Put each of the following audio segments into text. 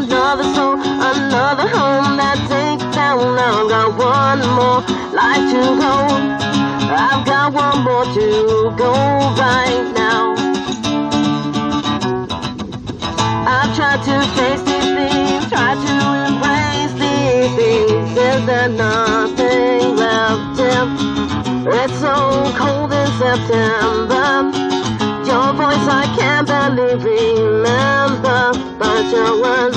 Another soul, another home that takes down. I've got one more life to go. I've got one more to go right now. I've tried to face these things, tried to embrace these things. Is there nothing left in? It's so cold in September. Your voice I can't barely remember, but your words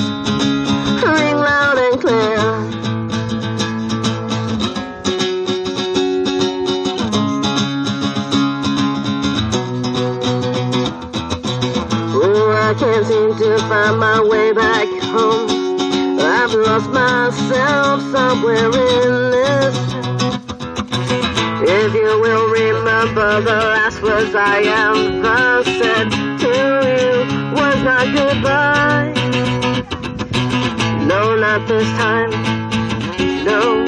ring loud and clear. Oh, I can't seem to find my way back home. I've lost myself somewhere in this. If you will remember the last words I ever said to you was not goodbye. No, not this time, no.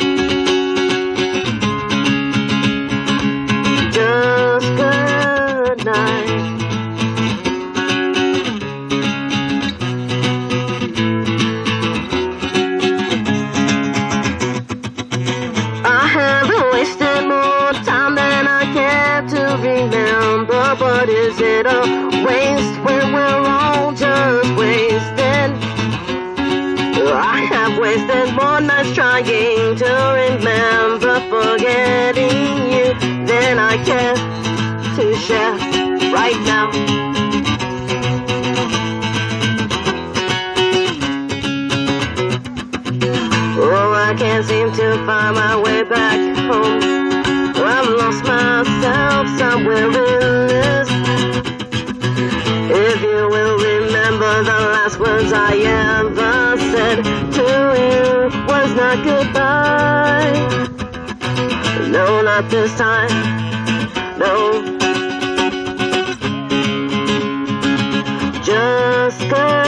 Just good night. I haven't wasted more time than I care to remember. But is it a waste when we're all just wasted? I have wasted more nights trying to remember, forgetting you than I care to share right now. Oh, I can't seem to find my way back home. I've lost myself somewhere in this. If you will remember the last words I ever said to you was not goodbye. No, not this time, no. Just go.